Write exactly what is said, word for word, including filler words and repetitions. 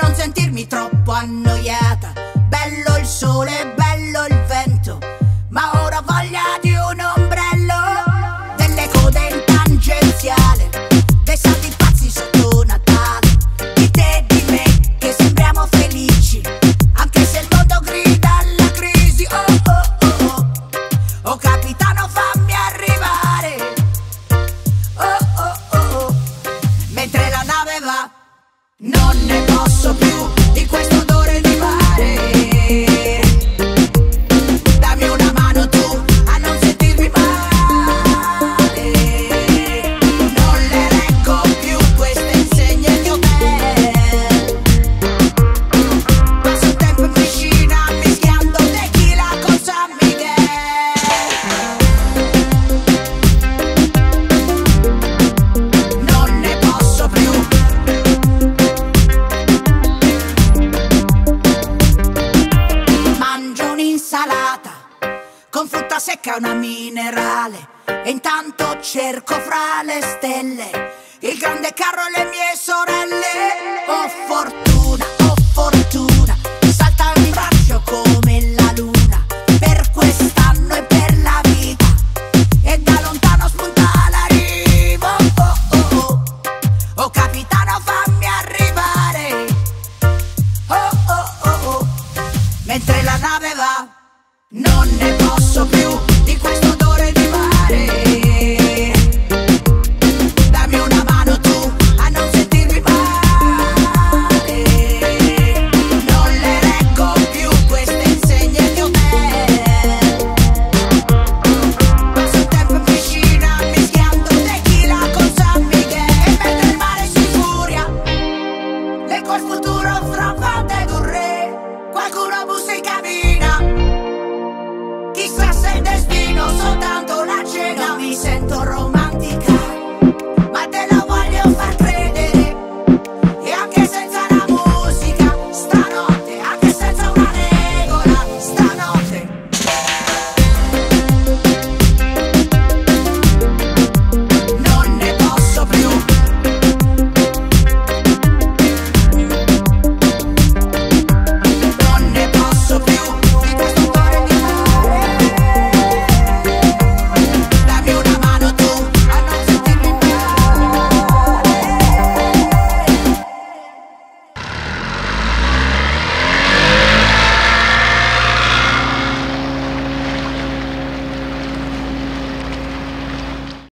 non sentirmi troppo annoiata. Bello il sole, bello il vento, ma ora ho voglia di un ombrello. Delle code in tangenziale, dei salti pazzi sotto Natale, di te e di me che sembriamo felici, anche se il mondo grida alla crisi. Oh oh oh oh, oh capitano fammi arrivare. Oh oh oh oh, mentre la nave va. Non ne posso più di questo odore di mare. Dammi una mano tu a non sentirmi male. Non le reggo più queste insegne di hotel. Passo il tempo in piscina mischiando tequila con San Miguel. Non ne posso più. Con frutta secca una minerale, e intanto cerco fra le stelle il grande carro e le mie sorelle. Oh fortuna, oh fortuna, saltano in braccio come la luna, per quest'anno e per la vita, e da lontano spunta l'arrivo. Oh oh oh, oh capitano fammi arrivare. Oh oh oh oh, mentre la nave va. Non ne posso più di questo odore di mare. Dammi una mano tu a non sentirmi male. Non le reggo più queste insegne di hotel. Passo il tempo in piscina mischiando tequila con San Miguel. E mentre il mare si furia, leggo il futuro fra